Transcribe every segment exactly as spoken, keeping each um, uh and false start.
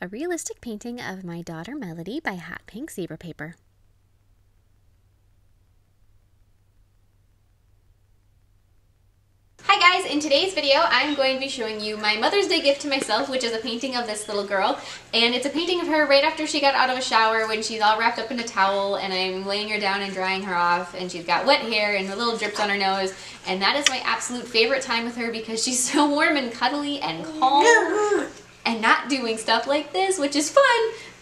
a realistic painting of my daughter Melody by Hot Pink Zebra Paper. Hi guys, in today's video I'm going to be showing you my Mother's Day gift to myself, which is a painting of this little girl, and it's a painting of her right after she got out of a shower when she's all wrapped up in a towel and I'm laying her down and drying her off, and she's got wet hair and her little drips on her nose, and that is my absolute favorite time with her because she's so warm and cuddly and calm and not doing stuff like this, which is fun,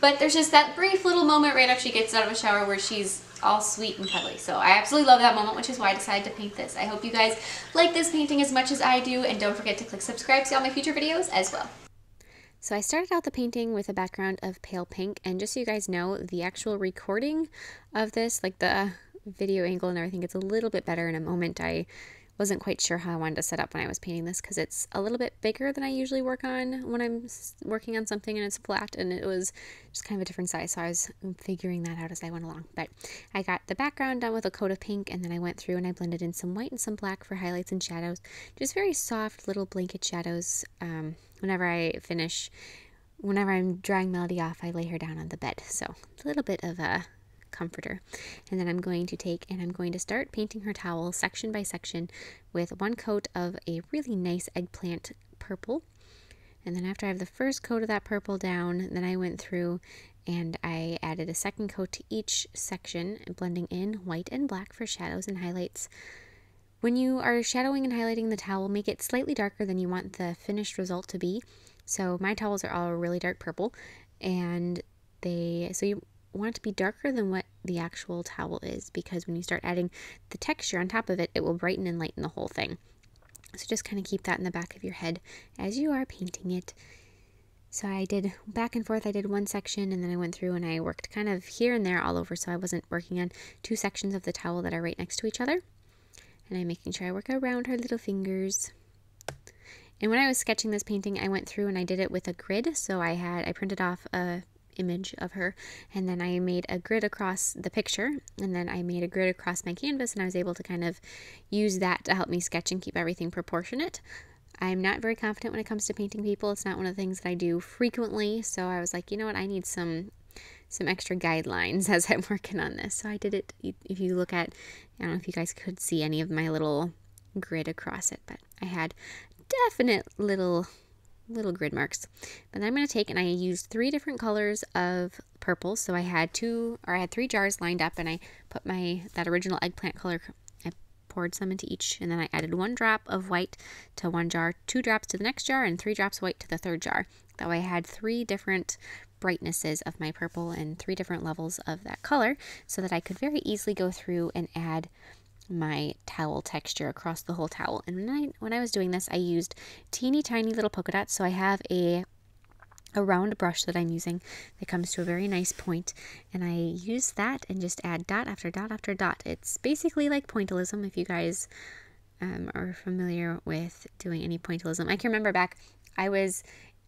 but there's just that brief little moment right after she gets out of a shower where she's all sweet and cuddly. So I absolutely love that moment, which is why I decided to paint this. I hope you guys like this painting as much as I do, and don't forget to click subscribe to see all my future videos as well. So I started out the painting with a background of pale pink, and just so you guys know, the actual recording of this, like the video angle and everything, gets a little bit better in a moment. I wasn't quite sure how I wanted to set up when I was painting this because it's a little bit bigger than I usually work on when I'm working on something and it's flat, and it was just kind of a different size, so I was figuring that out as I went along. But I got the background done with a coat of pink, and then I went through and I blended in some white and some black for highlights and shadows, just very soft little blanket shadows. Um, whenever I finish, whenever I'm drying Melody off, I lay her down on the bed, so it's a little bit of a comforter. And then I'm going to take and I'm going to start painting her towel section by section with one coat of a really nice eggplant purple, and then after I have the first coat of that purple down, then I went through and I added a second coat to each section, blending in white and black for shadows and highlights. When you are shadowing and highlighting the towel, make it slightly darker than you want the finished result to be. So my towels are all really dark purple, and they so you want it to be darker than what the actual towel is, because when you start adding the texture on top of it, it will brighten and lighten the whole thing. So just kind of keep that in the back of your head as you are painting it. So I did back and forth. I did one section, and then I went through and I worked kind of here and there all over, so I wasn't working on two sections of the towel that are right next to each other. And I'm making sure I work around her little fingers. And when I was sketching this painting, I went through and I did it with a grid. So I had, I printed off a image of her, and then I made a grid across the picture, and then I made a grid across my canvas, and I was able to kind of use that to help me sketch and keep everything proportionate. I'm not very confident when it comes to painting people. It's not one of the things that I do frequently, so I was like, you know what, I need some some extra guidelines as I'm working on this. So I did it, if you look at, I don't know if you guys could see any of my little grid across it, but I had definite little little grid marks. But then I'm going to take and I used three different colors of purple. So I had two or I had three jars lined up, and I put my that original eggplant color, I poured some into each, and then I added one drop of white to one jar, two drops to the next jar, and three drops of white to the third jar. That way I had three different brightnesses of my purple and three different levels of that color, so that I could very easily go through and add my towel texture across the whole towel. And when I, when I was doing this, I used teeny tiny little polka dots. So I have a a round brush that I'm using that comes to a very nice point, and I use that and just add dot after dot after dot. It's basically like pointillism, if you guys um, are familiar with doing any pointillism. I can remember back, I was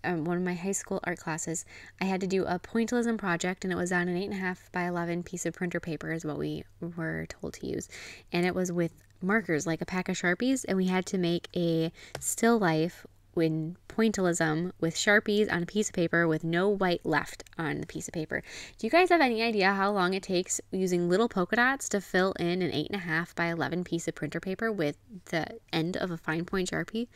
Um, one of my high school art classes, I had to do a pointillism project, and it was on an eight and a half by eleven piece of printer paper is what we were told to use, and it was with markers like a pack of Sharpies, and we had to make a still life in pointillism with Sharpies on a piece of paper with no white left on the piece of paper. Do you guys have any idea how long it takes using little polka dots to fill in an eight and a half by eleven piece of printer paper with the end of a fine point Sharpie?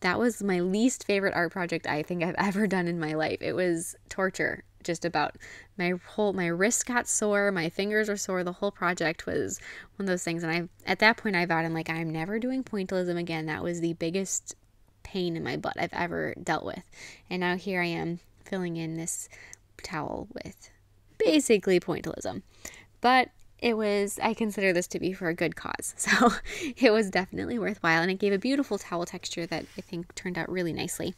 That was my least favorite art project I think I've ever done in my life. It was torture, just about. My whole, my wrist got sore, my fingers were sore, the whole project was one of those things. And I, at that point I vowed, I'm like, I'm never doing pointillism again. That was the biggest pain in my butt I've ever dealt with. And now here I am filling in this towel with basically pointillism. But it was, I consider this to be for a good cause. So it was definitely worthwhile, and it gave a beautiful towel texture that I think turned out really nicely.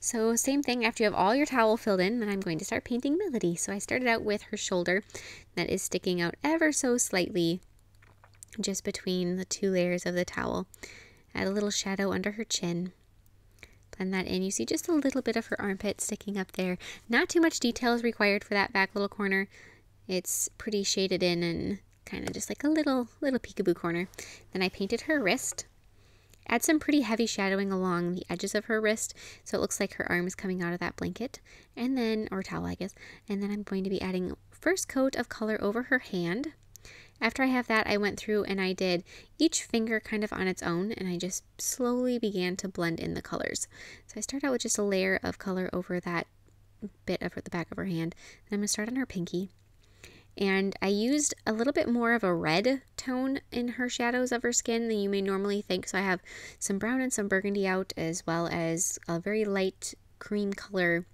So same thing, after you have all your towel filled in, then I'm going to start painting Melody. So I started out with her shoulder that is sticking out ever so slightly just between the two layers of the towel. Add a little shadow under her chin. Blend that in. You see just a little bit of her armpit sticking up there. Not too much detail is required for that back little corner. It's pretty shaded in and kind of just like a little, little peekaboo corner. Then I painted her wrist, Add some pretty heavy shadowing along the edges of her wrist so it looks like her arm is coming out of that blanket, and then, or towel I guess, and then I'm going to be adding first coat of color over her hand. After I have that, I went through and I did each finger kind of on its own, and I just slowly began to blend in the colors. So I start out with just a layer of color over that bit of the back of her hand, and I'm going to start on her pinky. And I used a little bit more of a red tone in her shadows of her skin than you may normally think. So I have some brown and some burgundy out, as well as a very light cream color,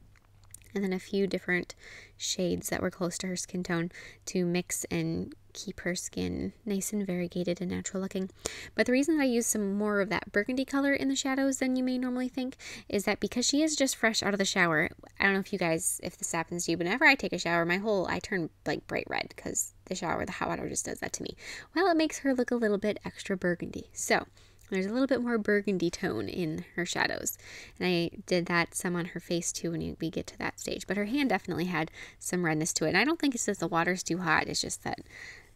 and then a few different shades that were close to her skin tone to mix and keep her skin nice and variegated and natural looking. But the reason that I use some more of that burgundy color in the shadows than you may normally think is that because she is just fresh out of the shower. I don't know if you guys, if this happens to you, but whenever I take a shower, my whole, I turn like bright red because the shower, the hot water just does that to me. Well, it makes her look a little bit extra burgundy. So there's a little bit more burgundy tone in her shadows. And I did that some on her face too when we get to that stage. But her hand definitely had some redness to it. And I don't think it's that the water's too hot. It's just that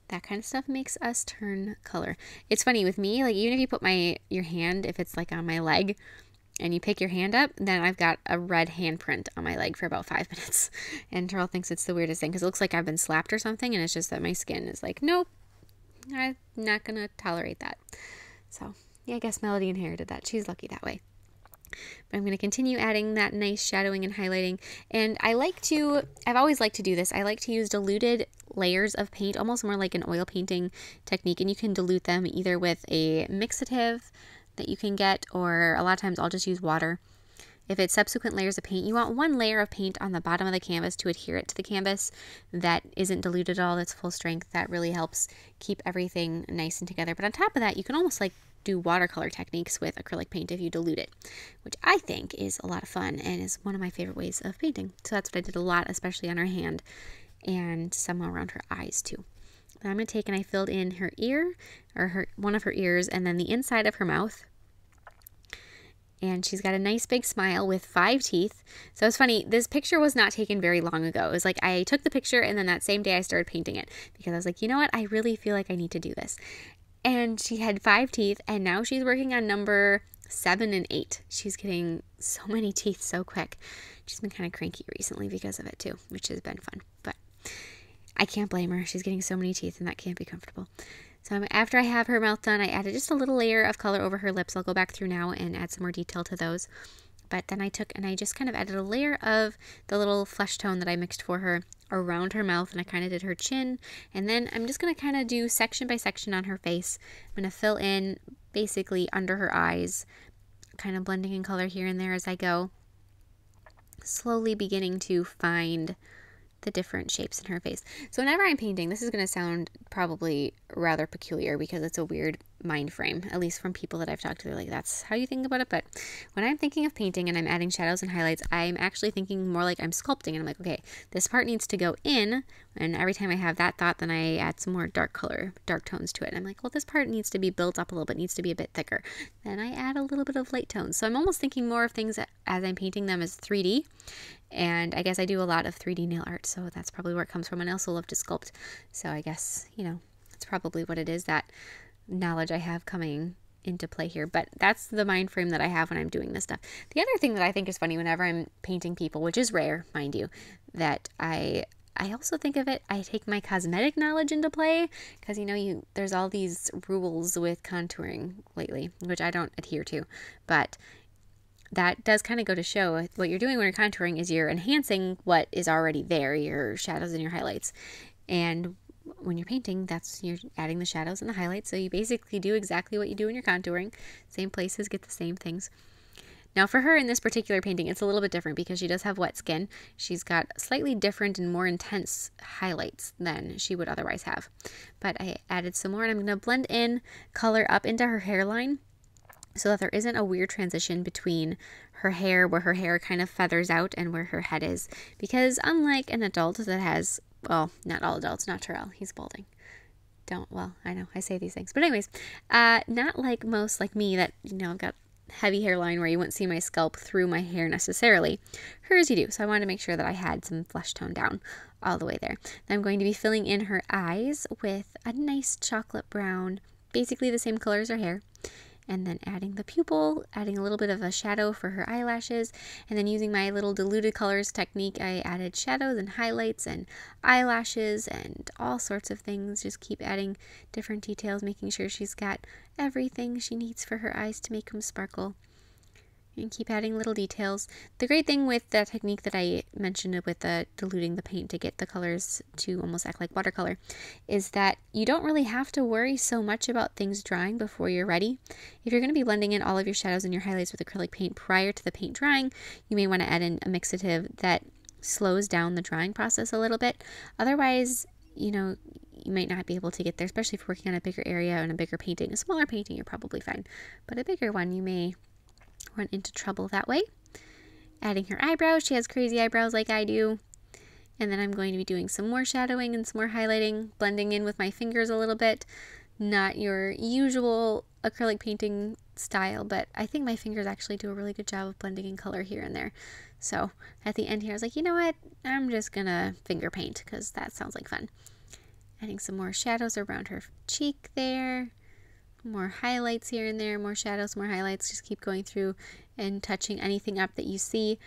that kind of stuff makes us turn color. It's funny with me, like even if you put my your hand, if it's like on my leg and you pick your hand up, then I've got a red handprint on my leg for about five minutes. And Terrell thinks it's the weirdest thing because it looks like I've been slapped or something. And it's just that my skin is like, nope, I'm not going to tolerate that. So yeah, I guess Melody inherited that. She's lucky that way. But I'm going to continue adding that nice shadowing and highlighting. And I like to, I've always liked to do this. I like to use diluted layers of paint, almost more like an oil painting technique. And you can dilute them either with a mixative that you can get, or a lot of times I'll just use water. If it's subsequent layers of paint, you want one layer of paint on the bottom of the canvas to adhere it to the canvas that isn't diluted at all, that's full strength. That really helps keep everything nice and together. But on top of that, you can almost like do watercolor techniques with acrylic paint if you dilute it, which I think is a lot of fun and is one of my favorite ways of painting. So that's what I did a lot, especially on her hand and some around her eyes too. Then I'm going to take and I filled in her ear, or her one of her ears, and then the inside of her mouth. And she's got a nice big smile with five teeth. So it's funny, this picture was not taken very long ago. It was like I took the picture and then that same day I started painting it because I was like, you know what, I really feel like I need to do this. And she had five teeth, and now she's working on number seven and eight. She's getting so many teeth so quick. She's been kind of cranky recently because of it too, which has been fun. But I can't blame her. She's getting so many teeth, and that can't be comfortable. So after I have her mouth done, I added just a little layer of color over her lips. I'll go back through now and add some more detail to those. But then I took and I just kind of added a layer of the little flesh tone that I mixed for her around her mouth, and I kind of did her chin, and then I'm just going to kind of do section by section on her face. I'm going to fill in basically under her eyes, kind of blending in color here and there as I go, slowly beginning to find the different shapes in her face. So whenever I'm painting, this is going to sound probably rather peculiar because it's a weird mind frame, at least from people that I've talked to. They're like, that's how you think about it. But when I'm thinking of painting and I'm adding shadows and highlights, I'm actually thinking more like I'm sculpting, and I'm like, okay, this part needs to go in. And every time I have that thought, then I add some more dark color, dark tones to it. And I'm like, well, this part needs to be built up a little bit, needs to be a bit thicker. Then I add a little bit of light tones. So I'm almost thinking more of things that, as I'm painting them, as three D. And I guess I do a lot of three D nail art, so that's probably where it comes from. And I also love to sculpt, so I guess, you know, that's probably what it is, that knowledge I have coming into play here. But that's the mind frame that I have when I'm doing this stuff. The other thing that I think is funny whenever I'm painting people, which is rare, mind you, that I I also think of it, I take my cosmetic knowledge into play, because, you know, you there's all these rules with contouring lately, which I don't adhere to, but that does kind of go to show what you're doing when you're contouring is you're enhancing what is already there, your shadows and your highlights. And when you're painting, that's you're adding the shadows and the highlights. So you basically do exactly what you do when you're contouring. Same places, get the same things. Now for her in this particular painting, it's a little bit different because she does have wet skin. She's got slightly different and more intense highlights than she would otherwise have. But I added some more, and I'm going to blend in color up into her hairline, so that there isn't a weird transition between her hair, where her hair kind of feathers out, and where her head is. Because unlike an adult that has, well, not all adults, not Terrell, he's balding. Don't, well, I know, I say these things. But anyways, uh, not like most, like me, that, you know, I've got heavy hairline where you wouldn't see my scalp through my hair necessarily. Hers you do, so I wanted to make sure that I had some flesh tone down all the way there. And I'm going to be filling in her eyes with a nice chocolate brown, basically the same color as her hair. and then adding the pupil, adding a little bit of a shadow for her eyelashes, and then using my little diluted colors technique, I added shadows and highlights and eyelashes and all sorts of things. Just keep adding different details, making sure she's got everything she needs for her eyes to make them sparkle. And keep adding little details. The great thing with that technique that I mentioned with uh, diluting the paint to get the colors to almost act like watercolor is that you don't really have to worry so much about things drying before you're ready. If you're going to be blending in all of your shadows and your highlights with acrylic paint prior to the paint drying, you may want to add in a mixative that slows down the drying process a little bit. Otherwise, you know, you might not be able to get there, especially if you're working on a bigger area and a bigger painting. A smaller painting, you're probably fine, but a bigger one, you may run into trouble that way. Adding her eyebrows, she has crazy eyebrows like I do. And then I'm going to be doing some more shadowing and some more highlighting, blending in with my fingers a little bit. Not your usual acrylic painting style, but I think my fingers actually do a really good job of blending in color here and there. So at the end here, I was like, you know what? I'm just gonna finger paint because that sounds like fun. Adding some more shadows around her cheek there. More highlights here and there, more shadows, more highlights. Just keep going through and touching anything up that you see.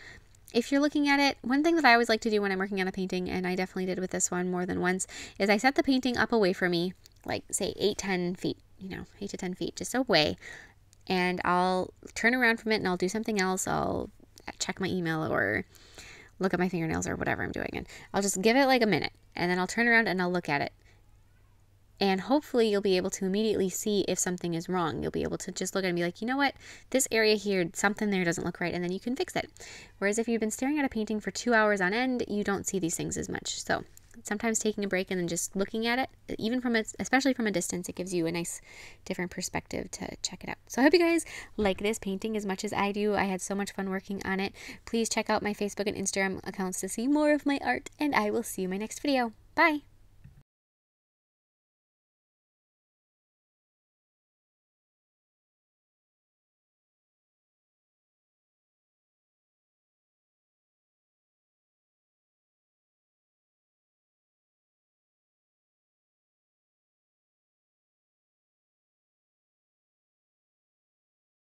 If you're looking at it, one thing that I always like to do when I'm working on a painting, and I definitely did with this one more than once, is I set the painting up away from me, like say eight, ten feet, you know, eight to ten feet, just away. And I'll turn around from it and I'll do something else. I'll check my email or look at my fingernails or whatever I'm doing. And I'll just give it like a minute and then I'll turn around and I'll look at it. And hopefully you'll be able to immediately see if something is wrong. You'll be able to just look at it and be like, you know what, this area here, something there doesn't look right, and then you can fix it. Whereas if you've been staring at a painting for two hours on end, you don't see these things as much. So sometimes taking a break and then just looking at it, even from a, especially from a distance, it gives you a nice different perspective to check it out. So I hope you guys like this painting as much as I do. I had so much fun working on it. Please check out my Facebook and Instagram accounts to see more of my art, and I will see you in my next video. Bye!